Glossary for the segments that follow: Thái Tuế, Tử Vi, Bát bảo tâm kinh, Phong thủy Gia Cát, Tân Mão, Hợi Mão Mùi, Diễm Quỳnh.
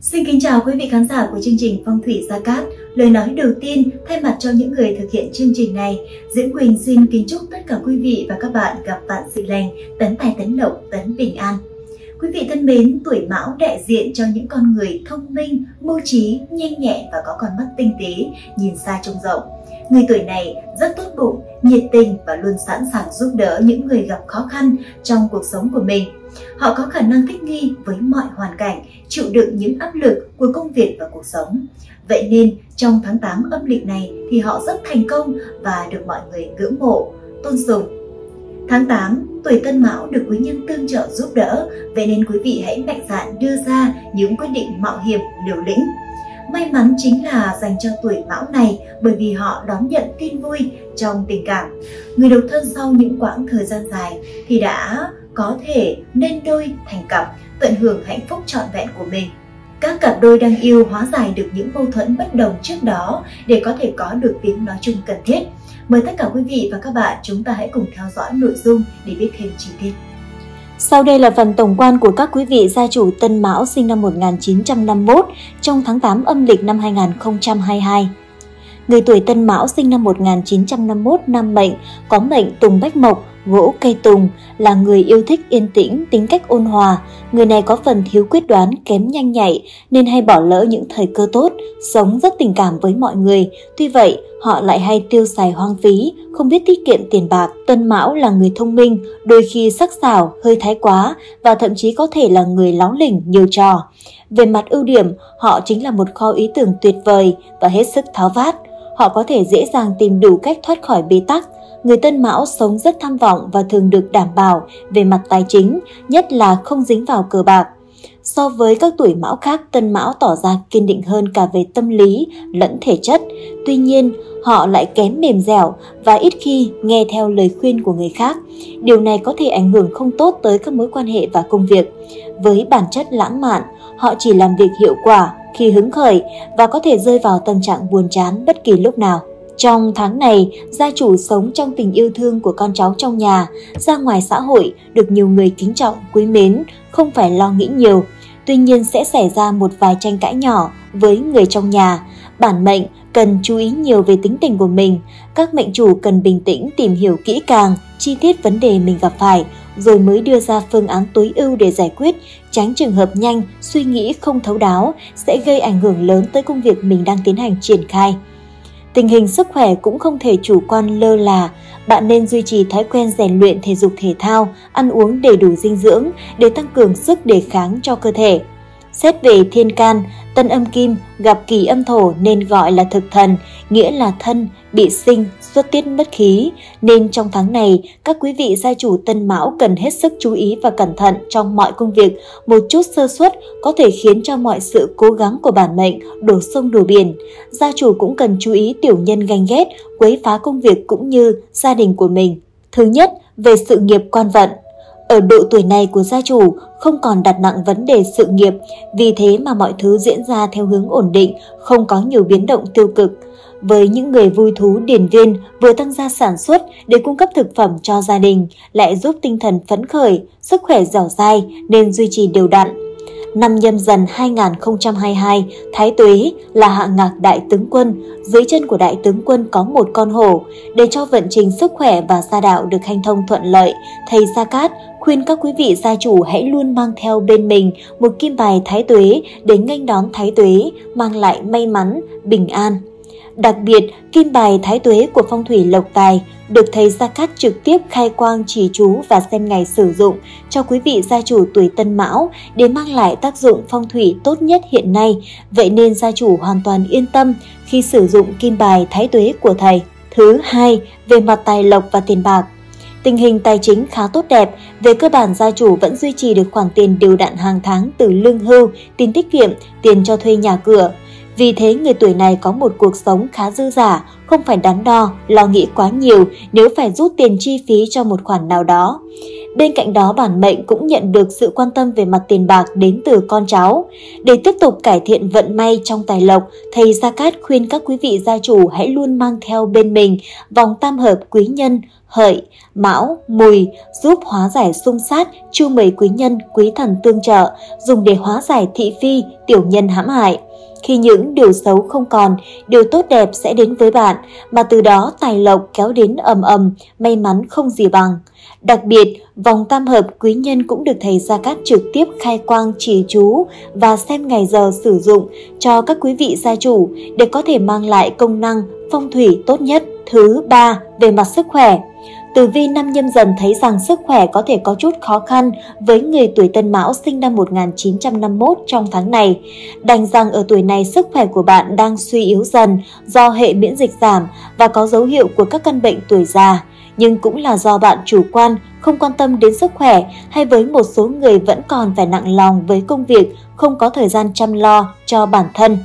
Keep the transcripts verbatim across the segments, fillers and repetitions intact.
Xin kính chào quý vị khán giả của chương trình Phong thủy Gia Cát. Lời nói đầu tiên thay mặt cho những người thực hiện chương trình này, Diễm Quỳnh xin kính chúc tất cả quý vị và các bạn gặp vạn sự lành, tấn tài tấn lộc, tấn bình an. Quý vị thân mến, tuổi Mão đại diện cho những con người thông minh, mưu trí, nhanh nhẹn và có con mắt tinh tế, nhìn xa trông rộng. Người tuổi này rất tốt bụng, nhiệt tình và luôn sẵn sàng giúp đỡ những người gặp khó khăn trong cuộc sống của mình. Họ có khả năng thích nghi với mọi hoàn cảnh, chịu đựng những áp lực của công việc và cuộc sống. Vậy nên, trong tháng tám âm lịch này thì họ rất thành công và được mọi người ngưỡng mộ, tôn sùng. Tháng tám, tuổi Tân Mão được quý nhân tương trợ giúp đỡ, vậy nên quý vị hãy mạnh dạn đưa ra những quyết định mạo hiểm, liều lĩnh. May mắn chính là dành cho tuổi Mão này bởi vì họ đón nhận tin vui trong tình cảm. Người độc thân sau những quãng thời gian dài thì đã có thể nên đôi thành cặp, tận hưởng hạnh phúc trọn vẹn của mình. Các cặp đôi đang yêu hóa giải được những mâu thuẫn bất đồng trước đó để có thể có được tiếng nói chung cần thiết. Mời tất cả quý vị và các bạn, chúng ta hãy cùng theo dõi nội dung để biết thêm chi tiết. Sau đây là phần tổng quan của các quý vị gia chủ Tân Mão sinh năm một nghìn chín trăm năm mươi mốt trong tháng tám âm lịch năm hai nghìn không trăm hai mươi hai. Người tuổi Tân Mão sinh năm một nghìn chín trăm năm mươi mốt nam mệnh, có mệnh tùng bách mộc, gỗ cây tùng, là người yêu thích yên tĩnh, tính cách ôn hòa. Người này có phần thiếu quyết đoán, kém nhanh nhạy nên hay bỏ lỡ những thời cơ tốt, sống rất tình cảm với mọi người. Tuy vậy, họ lại hay tiêu xài hoang phí, không biết tiết kiệm tiền bạc. Tân Mão là người thông minh, đôi khi sắc sảo, hơi thái quá và thậm chí có thể là người láo lỉnh, nhiều trò. Về mặt ưu điểm, họ chính là một kho ý tưởng tuyệt vời và hết sức tháo vát. Họ có thể dễ dàng tìm đủ cách thoát khỏi bế tắc. Người Tân Mão sống rất tham vọng và thường được đảm bảo về mặt tài chính, nhất là không dính vào cờ bạc. So với các tuổi Mão khác, Tân Mão tỏ ra kiên định hơn cả về tâm lý lẫn thể chất. Tuy nhiên, họ lại kém mềm dẻo và ít khi nghe theo lời khuyên của người khác. Điều này có thể ảnh hưởng không tốt tới các mối quan hệ và công việc. Với bản chất lãng mạn, họ chỉ làm việc hiệu quả khi hứng khởi và có thể rơi vào tâm trạng buồn chán bất kỳ lúc nào. Trong tháng này, gia chủ sống trong tình yêu thương của con cháu trong nhà, ra ngoài xã hội, được nhiều người kính trọng, quý mến, không phải lo nghĩ nhiều. Tuy nhiên sẽ xảy ra một vài tranh cãi nhỏ với người trong nhà. Bản mệnh cần chú ý nhiều về tính tình của mình. Các mệnh chủ cần bình tĩnh tìm hiểu kỹ càng, chi tiết vấn đề mình gặp phải, rồi mới đưa ra phương án tối ưu để giải quyết, tránh trường hợp nhanh, suy nghĩ không thấu đáo, sẽ gây ảnh hưởng lớn tới công việc mình đang tiến hành triển khai. Tình hình sức khỏe cũng không thể chủ quan lơ là, bạn nên duy trì thói quen rèn luyện thể dục thể thao, ăn uống đầy đủ dinh dưỡng để tăng cường sức đề kháng cho cơ thể. Xét về thiên can, tân âm kim gặp kỳ âm thổ nên gọi là thực thần, nghĩa là thân bị sinh, xuất tiết mất khí. Nên trong tháng này, các quý vị gia chủ Tân Mão cần hết sức chú ý và cẩn thận trong mọi công việc. Một chút sơ suất có thể khiến cho mọi sự cố gắng của bản mệnh đổ sông đổ biển. Gia chủ cũng cần chú ý tiểu nhân ganh ghét, quấy phá công việc cũng như gia đình của mình. Thứ nhất, về sự nghiệp quan vận. Ở độ tuổi này của gia chủ không còn đặt nặng vấn đề sự nghiệp, vì thế mà mọi thứ diễn ra theo hướng ổn định, không có nhiều biến động tiêu cực. Với những người vui thú điển viên, vừa tăng gia sản xuất để cung cấp thực phẩm cho gia đình, lại giúp tinh thần phấn khởi, sức khỏe dẻo dai nên duy trì đều đặn. Năm Nhâm Dần hai nghìn không trăm hai mươi hai, Thái Tuế là hạ ngạc đại tướng quân, dưới chân của đại tướng quân có một con hổ. Để cho vận trình sức khỏe và gia đạo được hanh thông thuận lợi, thầy Gia Cát khuyên các quý vị gia chủ hãy luôn mang theo bên mình một kim bài Thái Tuế để nghênh đón Thái Tuế, mang lại may mắn, bình an. Đặc biệt, kim bài Thái Tuế của phong thủy Lộc Tài được thầy Gia Cát trực tiếp khai quang chỉ chú và xem ngày sử dụng cho quý vị gia chủ tuổi Tân Mão để mang lại tác dụng phong thủy tốt nhất hiện nay. Vậy nên gia chủ hoàn toàn yên tâm khi sử dụng kim bài Thái Tuế của thầy. Thứ hai, về mặt tài lộc và tiền bạc. Tình hình tài chính khá tốt đẹp, về cơ bản gia chủ vẫn duy trì được khoản tiền đều đặn hàng tháng từ lương hưu, tiền tiết kiệm, tiền cho thuê nhà cửa. Vì thế, người tuổi này có một cuộc sống khá dư giả, không phải đắn đo, lo nghĩ quá nhiều nếu phải rút tiền chi phí cho một khoản nào đó. Bên cạnh đó, bản mệnh cũng nhận được sự quan tâm về mặt tiền bạc đến từ con cháu. Để tiếp tục cải thiện vận may trong tài lộc, thầy Gia Cát khuyên các quý vị gia chủ hãy luôn mang theo bên mình vòng tam hợp quý nhân, hợi, mão, mùi, giúp hóa giải xung sát, chu mười quý nhân, quý thần tương trợ, dùng để hóa giải thị phi, tiểu nhân hãm hại. Khi những điều xấu không còn, điều tốt đẹp sẽ đến với bạn, mà từ đó tài lộc kéo đến ầm ầm, may mắn không gì bằng. Đặc biệt, vòng tam hợp quý nhân cũng được thầy Gia Cát trực tiếp khai quang trì chú và xem ngày giờ sử dụng cho các quý vị gia chủ để có thể mang lại công năng phong thủy tốt nhất. Thứ ba, về mặt sức khỏe. Tử vi năm Nhâm Dần thấy rằng sức khỏe có thể có chút khó khăn với người tuổi Tân Mão sinh năm một nghìn chín trăm năm mươi mốt trong tháng này. Đành rằng ở tuổi này sức khỏe của bạn đang suy yếu dần do hệ miễn dịch giảm và có dấu hiệu của các căn bệnh tuổi già. Nhưng cũng là do bạn chủ quan, không quan tâm đến sức khỏe, hay với một số người vẫn còn phải nặng lòng với công việc, không có thời gian chăm lo cho bản thân.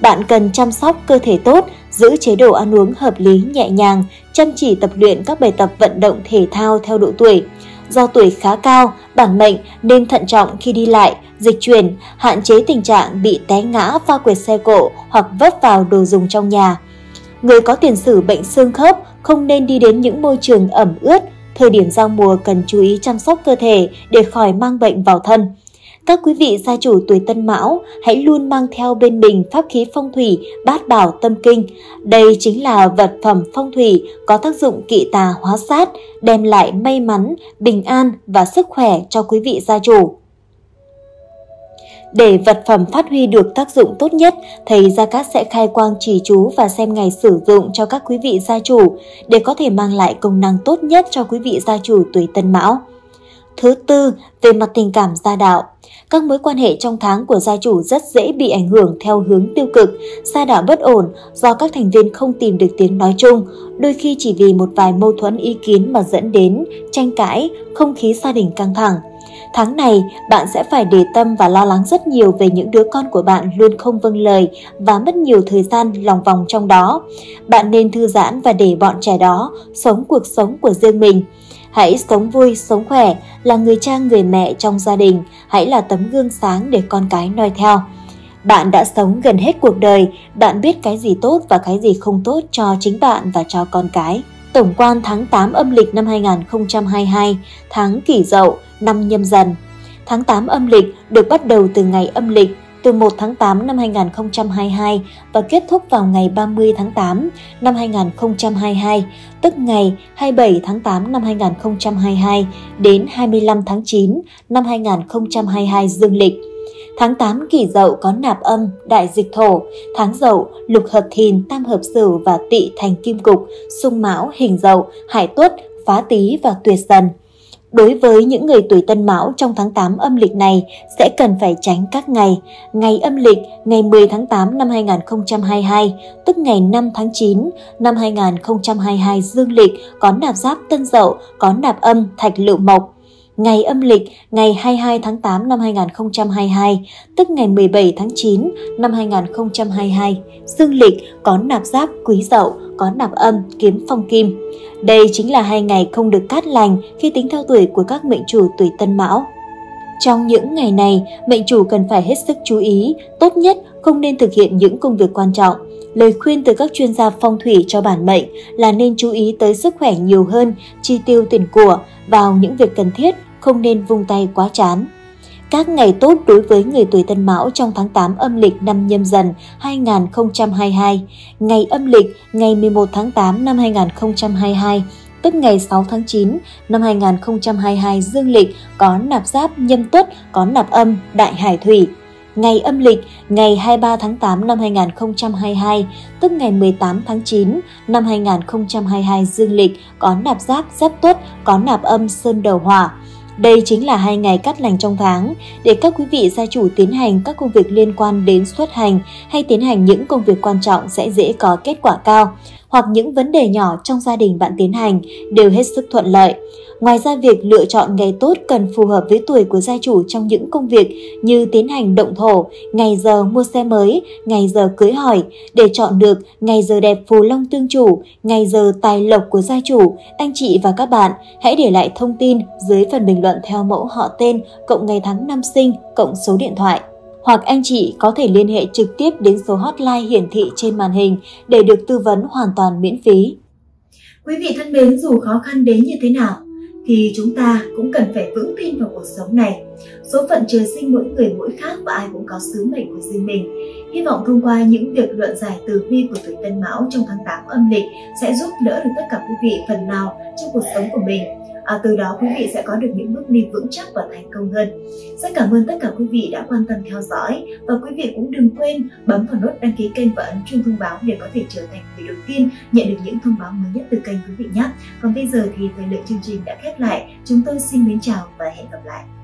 Bạn cần chăm sóc cơ thể tốt, giữ chế độ ăn uống hợp lý nhẹ nhàng, chăm chỉ tập luyện các bài tập vận động thể thao theo độ tuổi. Do tuổi khá cao, bản mệnh nên thận trọng khi đi lại, dịch chuyển, hạn chế tình trạng bị té ngã, va quẹt xe cộ hoặc vấp vào đồ dùng trong nhà. Người có tiền sử bệnh xương khớp không nên đi đến những môi trường ẩm ướt, thời điểm giao mùa cần chú ý chăm sóc cơ thể để khỏi mang bệnh vào thân. Các quý vị gia chủ tuổi Tân Mão hãy luôn mang theo bên mình pháp khí phong thủy Bát Bảo Tâm Kinh. Đây chính là vật phẩm phong thủy có tác dụng kỵ tà hóa sát, đem lại may mắn, bình an và sức khỏe cho quý vị gia chủ. Để vật phẩm phát huy được tác dụng tốt nhất, thầy Gia Cát sẽ khai quang trì chú và xem ngày sử dụng cho các quý vị gia chủ để có thể mang lại công năng tốt nhất cho quý vị gia chủ tuổi Tân Mão. Thứ tư, về mặt tình cảm gia đạo. Các mối quan hệ trong tháng của gia chủ rất dễ bị ảnh hưởng theo hướng tiêu cực, gia đạo bất ổn do các thành viên không tìm được tiếng nói chung, đôi khi chỉ vì một vài mâu thuẫn ý kiến mà dẫn đến tranh cãi, không khí gia đình căng thẳng. Tháng này, bạn sẽ phải để tâm và lo lắng rất nhiều về những đứa con của bạn luôn không vâng lời và mất nhiều thời gian lòng vòng trong đó. Bạn nên thư giãn và để bọn trẻ đó sống cuộc sống của riêng mình. Hãy sống vui, sống khỏe, là người cha người mẹ trong gia đình, hãy là tấm gương sáng để con cái noi theo. Bạn đã sống gần hết cuộc đời, bạn biết cái gì tốt và cái gì không tốt cho chính bạn và cho con cái. Tổng quan tháng tám âm lịch năm hai nghìn không trăm hai mươi hai, tháng Kỷ Dậu, năm Nhâm Dần. Tháng tám âm lịch được bắt đầu từ ngày âm lịch, từ mùng một tháng tám năm hai nghìn không trăm hai mươi hai và kết thúc vào ngày ba mươi tháng tám năm hai nghìn không trăm hai mươi hai, tức ngày hai mươi bảy tháng tám năm hai nghìn không trăm hai mươi hai đến hai mươi lăm tháng chín năm hai nghìn không trăm hai mươi hai dương lịch. Tháng tám Kỷ Dậu có nạp âm, đại dịch thổ, tháng Dậu, lục hợp Thìn, tam hợp Sửu và Tỵ thành kim cục, xung Mão, hình Dậu, Hải Tuất, phá Tý và tuyệt Dần. Đối với những người tuổi Tân Mão trong tháng tám âm lịch này sẽ cần phải tránh các ngày. Ngày âm lịch ngày mười tháng tám năm hai nghìn không trăm hai mươi hai, tức ngày năm tháng chín năm hai nghìn không trăm hai mươi hai dương lịch có nạp giáp Tân Dậu, có nạp âm Thạch Lựu Mộc. Ngày âm lịch ngày hai mươi hai tháng tám năm hai nghìn không trăm hai mươi hai, tức ngày mười bảy tháng chín năm hai nghìn không trăm hai mươi hai dương lịch có nạp giáp Quý Dậu, có nạp âm Kiếm Phong Kim. Đây chính là hai ngày không được cát lành khi tính theo tuổi của các mệnh chủ tuổi Tân Mão. Trong những ngày này, mệnh chủ cần phải hết sức chú ý, tốt nhất không nên thực hiện những công việc quan trọng. Lời khuyên từ các chuyên gia phong thủy cho bản mệnh là nên chú ý tới sức khỏe nhiều hơn, chi tiêu tiền của vào những việc cần thiết, không nên vung tay quá chán. Các ngày tốt đối với người tuổi Tân Mão trong tháng tám âm lịch năm Nhâm Dần hai nghìn không trăm hai mươi hai. Ngày âm lịch ngày mười một tháng tám năm hai nghìn không trăm hai mươi hai, tức ngày sáu tháng chín năm hai nghìn không trăm hai mươi hai dương lịch có nạp giáp Nhâm Tuất, có nạp âm Đại Hải Thủy. Ngày âm lịch ngày hai mươi ba tháng tám năm hai nghìn không trăm hai mươi hai, tức ngày mười tám tháng chín năm hai nghìn không trăm hai mươi hai dương lịch có nạp giáp Giáp Tuất, có nạp âm Sơn Đầu Hỏa. Đây chính là hai ngày cát lành trong tháng để các quý vị gia chủ tiến hành các công việc liên quan đến xuất hành hay tiến hành những công việc quan trọng sẽ dễ có kết quả cao. hoặc những vấn đề nhỏ trong gia đình bạn tiến hành đều hết sức thuận lợi. Ngoài ra, việc lựa chọn ngày tốt cần phù hợp với tuổi của gia chủ trong những công việc như tiến hành động thổ, ngày giờ mua xe mới, ngày giờ cưới hỏi. Để chọn được ngày giờ đẹp phù long tương chủ, ngày giờ tài lộc của gia chủ, anh chị và các bạn hãy để lại thông tin dưới phần bình luận theo mẫu họ tên, cộng ngày tháng năm sinh, cộng số điện thoại. Hoặc anh chị có thể liên hệ trực tiếp đến số hotline hiển thị trên màn hình để được tư vấn hoàn toàn miễn phí. Quý vị thân mến, dù khó khăn đến như thế nào thì chúng ta cũng cần phải vững tin vào cuộc sống này. Số phận trời sinh mỗi người mỗi khác và ai cũng có sứ mệnh của riêng mình. Hy vọng thông qua những việc luận giải tử vi của tuổi Tân Mão trong tháng tám âm lịch sẽ giúp đỡ được tất cả quý vị phần nào trong cuộc sống của mình. À, từ đó quý vị sẽ có được những bước đi vững chắc và thành công hơn. Rất cảm ơn tất cả quý vị đã quan tâm theo dõi, và quý vị cũng đừng quên bấm vào nút đăng ký kênh và ấn chuông thông báo để có thể trở thành người đầu tiên nhận được những thông báo mới nhất từ kênh quý vị nhé. Còn bây giờ thì thời lượng chương trình đã khép lại. Chúng tôi xin mến chào và hẹn gặp lại.